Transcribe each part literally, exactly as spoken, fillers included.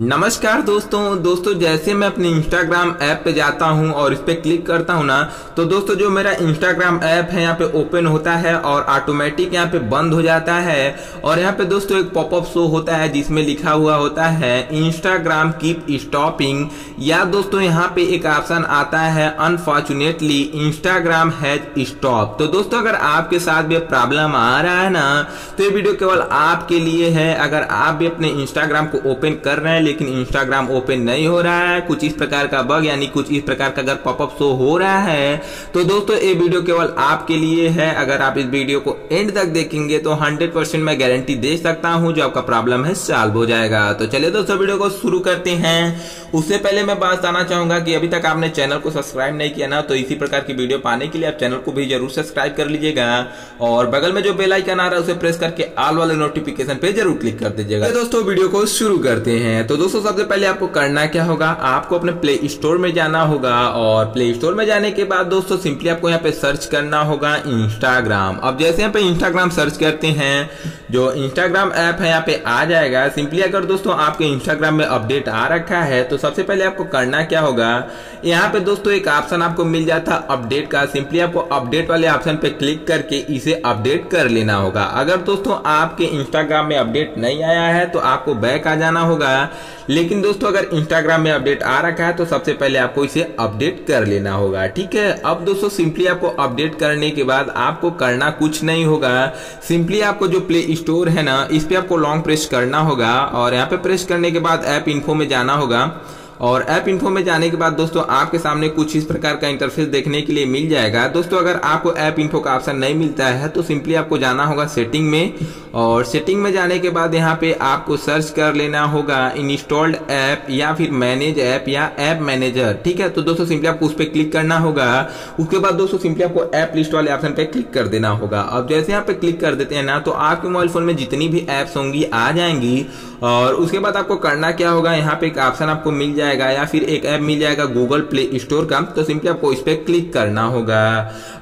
नमस्कार दोस्तों दोस्तों जैसे मैं अपने इंस्टाग्राम ऐप पे जाता हूं और इस पे क्लिक करता हूं ना, तो दोस्तों जो मेरा इंस्टाग्राम ऐप है यहाँ पे ओपन होता है और ऑटोमेटिक यहाँ पे बंद हो जाता है। और यहाँ पे दोस्तों एक पॉपअप शो होता है जिसमें लिखा हुआ होता है इंस्टाग्राम कीप स्टॉपिंग, या दोस्तों यहाँ पे एक ऑप्शन आता है अनफॉर्चुनेटली इंस्टाग्राम हैज स्टॉप। तो दोस्तों अगर आपके साथ भी प्रॉब्लम आ रहा है ना, तो ये वीडियो केवल आपके लिए है। अगर आप भी अपने इंस्टाग्राम को ओपन कर रहे हैं लेकिन इंस्टाग्राम ओपन नहीं हो रहा है, कुछ इस प्रकार का बग यानी कुछ इस प्रकार का अगर पॉपअप शो हो रहा है, तो दोस्तों ये वीडियो केवल आपके लिए है। अगर आप इस वीडियो को एंड तक देखेंगे तो हंड्रेड परसेंट मैं गारंटी दे सकता हूं जो आपका प्रॉब्लम है सॉल्व हो जाएगा। तो चलिए दोस्तों वीडियो को शुरू करते हैं। उससे पहले मैं बात बताना चाहूंगा कि अभी तक आपने चैनल को सब्सक्राइब नहीं किया ना, तो इसी प्रकार की वीडियो पाने के लिए आप चैनल को भी जरूर सब्सक्राइब कर लीजिएगा और बगल में जो बेल आइकन आ रहा है उसे प्रेस करके ऑल वाले नोटिफिकेशन पे जरूर क्लिक कर दीजिएगा। दोस्तों वीडियो को शुरू करते हैं। तो दोस्तों सबसे पहले आपको करना क्या होगा, आपको अपने प्ले स्टोर में जाना होगा और प्ले स्टोर में जाने के बाद दोस्तों सिंपली आपको यहाँ पे सर्च करना होगा इंस्टाग्राम। अब जैसे यहाँ पे इंस्टाग्राम सर्च करते हैं, जो इंस्टाग्राम ऐप है यहाँ पे आ जाएगा। सिंपली अगर दोस्तों आपके इंस्टाग्राम में अपडेट आ रखा है तो सबसे पहले आपको करना क्या होगा, यहाँ पे दोस्तों एक ऑप्शन आपको मिल जाता है अपडेट का। सिंपली आपको अपडेट वाले ऑप्शन पे क्लिक करके इसे अपडेट कर लेना होगा। अगर दोस्तों आपके इंस्टाग्राम में अपडेट नहीं आया है तो आपको बैक आ जाना होगा। लेकिन दोस्तों अगर इंस्टाग्राम में अपडेट आ रखा है तो सबसे पहले आपको इसे अपडेट कर लेना होगा, ठीक है। अब दोस्तों सिंपली आपको अपडेट करने के बाद आपको करना कुछ नहीं होगा, सिंपली आपको जो प्ले स्टोर है ना, इस पे आपको लॉन्ग प्रेस करना होगा और यहाँ पे प्रेस करने के बाद ऐप इन्फो में जाना होगा। और ऐप इन्फो में जाने के बाद दोस्तों आपके सामने कुछ इस प्रकार का इंटरफेस देखने के लिए मिल जाएगा। दोस्तों अगर आपको ऐप इन्फो का ऑप्शन नहीं मिलता है तो सिंपली आपको जाना होगा सेटिंग में, और सेटिंग में जाने के बाद यहाँ पे आपको सर्च कर लेना होगा इंस्टॉल्ड ऐप या फिर मैनेज ऐप या ऐप मैनेजर, ठीक है। तो दोस्तों सिंपली आपको उस पर क्लिक करना होगा। उसके बाद दोस्तों सिंपली आपको ऐप लिस्ट वाले ऑप्शन पे क्लिक कर देना होगा। अब जैसे यहाँ पे क्लिक कर देते हैं ना, तो आपके मोबाइल फोन में जितनी भी ऐप्स होंगी आ जाएंगी। और उसके बाद आपको करना क्या होगा, यहाँ पे एक ऑप्शन आपको मिल जाएगा या फिर एक ऐप मिल जाएगा गूगल प्ले स्टोर का, तो सिंपली आपको इस पे क्लिक करना होगा।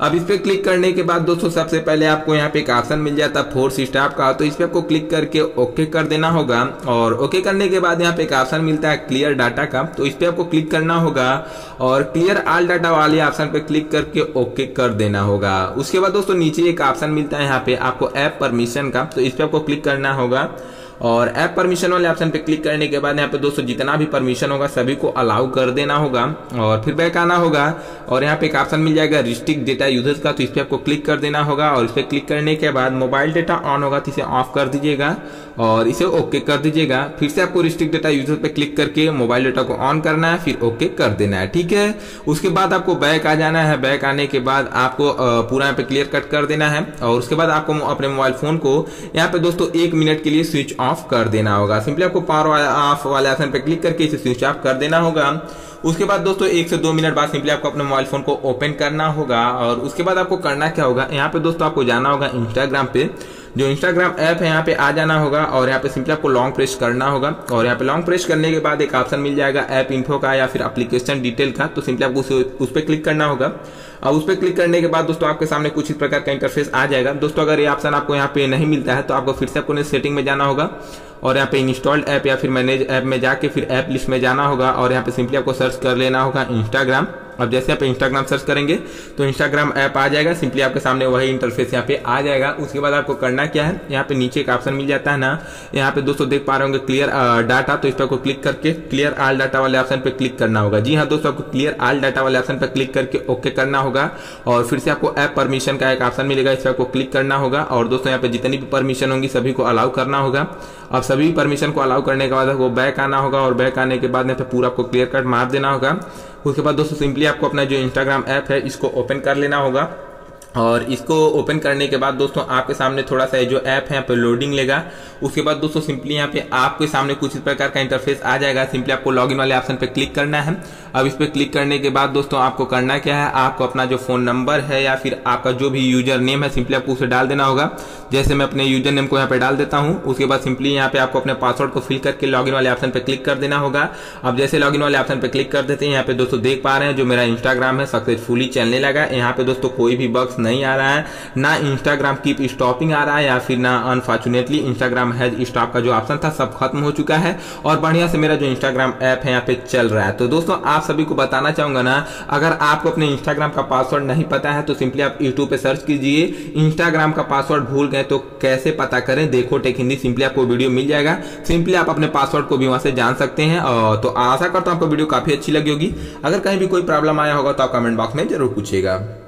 अब इस पे क्लिक करने के बाद दोस्तों सबसे पहले आपको यहाँ पे एक ऑप्शन मिल जाता है फोर्स स्टाफ का, तो इस पे आपको क्लिक करके ओके कर देना होगा। और ओके करने के बाद यहाँ पे एक ऑप्शन मिलता है क्लियर डाटा का, तो इस पे आपको क्लिक करना होगा और क्लियर ऑल डाटा वाले ऑप्शन पे क्लिक करके ओके कर देना होगा। उसके बाद दोस्तों नीचे एक ऑप्शन मिलता है यहाँ पे आपको ऐप परमिशन का, तो इस पे आपको क्लिक करना होगा और ऐप परमिशन वाले ऑप्शन पे क्लिक करने के बाद यहाँ पे दोस्तों जितना भी परमिशन होगा सभी को अलाउ कर देना होगा। और फिर बैक आना होगा और यहाँ पे एक ऑप्शन मिल जाएगा रिस्ट्रिक्ट डेटा यूजर्स का, तो इस पर आपको क्लिक कर देना होगा। और इस पर क्लिक करने के बाद मोबाइल डेटा ऑन होगा तो इसे ऑफ कर दीजिएगा और इसे ओके कर दीजिएगा। फिर से आपको रिस्ट्रिक्ट डेटा यूजर्स पे क्लिक करके मोबाइल डेटा को ऑन करना है, फिर ओके कर देना है, ठीक है। उसके बाद आपको बैक आ जाना है। बैक आने के बाद आपको पूरा यहाँ पे क्लियर कट कर देना है और उसके बाद आपको अपने मोबाइल फोन को यहाँ पे दोस्तों एक मिनट के लिए स्विच ऑफ कर देना होगा। सिंपली आपको पावर ऑफ वाले ऑप्शन पे क्लिक करके इसे स्विच ऑफ कर देना होगा। उसके बाद दोस्तों एक से दो मिनट बाद सिंपली आपको अपने मोबाइल फोन को ओपन करना होगा। और उसके बाद आपको करना क्या होगा, यहाँ पे दोस्तों आपको जाना होगा इंस्टाग्राम पे, जो इंस्टाग्राम ऐप है यहाँ पे आ जाना होगा। और यहाँ पे सिंपली आपको लॉन्ग प्रेस करना होगा और यहाँ पे लॉन्ग प्रेस करने के बाद एक ऑप्शन मिल जाएगा ऐप इन्फो का या फिर एप्लीकेशन डिटेल का, तो सिंपली आपको उस, उस पर क्लिक करना होगा। और उस पर क्लिक करने के बाद दोस्तों आपके सामने कुछ इस प्रकार का इंटरफेस आ जाएगा। दोस्तों अगर ये ऑप्शन आपको यहाँ पे नहीं मिलता है तो आपको फिर से आपको सेटिंग में जाना होगा और यहाँ पे इंस्टॉल्ड ऐप या फिर मैनेज ऐप में जाके फिर ऐप लिस्ट में जाना होगा और यहाँ पे सिंपली आपको सर्च कर लेना होगा इंस्टाग्राम। अब जैसे आप इंस्टाग्राम सर्च करेंगे तो इंस्टाग्राम ऐप आ जाएगा, सिंपली आपके सामने वही इंटरफेस यहाँ पे आ जाएगा। उसके बाद आपको करना क्या है, यहाँ पे नीचे एक ऑप्शन मिल जाता है ना, यहाँ पे दोस्तों देख पा रहे होंगे क्लियर डाटा, तो इस पर आपको क्लिक करके क्लियर ऑल डाटा वाले ऑप्शन पे क्लिक करना होगा। जी हाँ दोस्तों, आपको क्लियर ऑल डाटा वाले ऑप्शन पर क्लिक करके ओके करना होगा। और फिर से आपको ऐप परमिशन का एक ऑप्शन मिलेगा, इस पर आपको क्लिक करना होगा। और दोस्तों यहाँ पे जितनी भी परमिशन होंगी सभी को अलाउ करना होगा। अब सभी परमिशन को अलाउ करने के बाद आपको बैक आना होगा और बैक आने के बाद यहाँ पे पूरा आपको क्लियर कट मार देना होगा। उसके बाद दोस्तों सिंपली आपको अपना जो इंस्टाग्राम ऐप है इसको ओपन कर लेना होगा। और इसको ओपन करने के बाद दोस्तों आपके सामने थोड़ा सा जो ऐप है यहाँ पे लोडिंग लेगा। उसके बाद दोस्तों सिंपली यहाँ पे आपके सामने कुछ इस प्रकार का इंटरफेस आ जाएगा। सिंपली आपको लॉगिन वाले ऑप्शन पे क्लिक करना है। अब इस पर क्लिक करने के बाद दोस्तों आपको करना क्या है, आपको अपना जो फोन नंबर है या फिर आपका जो भी यूजर नेम है सिंपली आपको उसे डाल देना होगा। जैसे मैं अपने यूजर नेम को यहाँ पे डाल देता हूँ। उसके बाद सिंपली यहाँ पे आपको अपने पासवर्ड को फिल करके लॉगिन वाले ऑप्शन पे क्लिक कर देना होगा। अब जैसे लॉगिन वाले ऑप्शन पे क्लिक कर देते हैं, यहाँ पे दोस्तों देख पा रहे हैं जो मेरा इंस्टाग्राम है सक्सेसफुली चलने लगा। यहाँ पे दोस्तों कोई भी बग्स नहीं आ रहा है, ना इंस्टाग्राम कीप स्टॉपिंग आ रहा है, या फिर ना अनफॉर्चुनेटली इंस्टाग्राम हैज स्टॉप का जो ऑप्शन था सब खत्म हो चुका है और बढ़िया से मेरा जो इंस्टाग्राम ऐप है यहाँ पे चल रहा है। तो दोस्तों आप सभी को बताना चाहूंगा ना, अगर आपको अपने इंस्टाग्राम का पासवर्ड नहीं पता है तो सिंपली आप यूट्यूब पे सर्च कीजिए इंस्टाग्राम का पासवर्ड भूल गए तो कैसे पता करें, देखो टेक हिंदी, सिंपली आपको वीडियो मिल जाएगा, सिंपली आप अपने पासवर्ड को भी वहां से जान सकते हैं। तो आशा करता हूं आपको वीडियो काफी अच्छी लगी होगी। अगर कहीं भी कोई प्रॉब्लम आया होगा तो आप कमेंट बॉक्स में जरूर पूछिएगा।